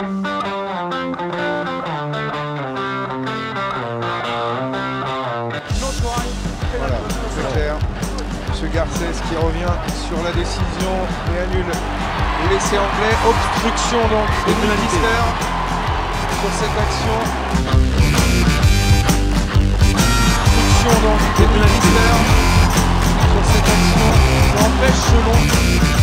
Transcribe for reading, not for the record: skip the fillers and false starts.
Voilà, c'est clair. M. Garcès qui revient sur la décision et annule l'essai anglais. Obstruction donc des ministères sur cette action. Obstruction donc des ministères sur cette action qui empêche selon.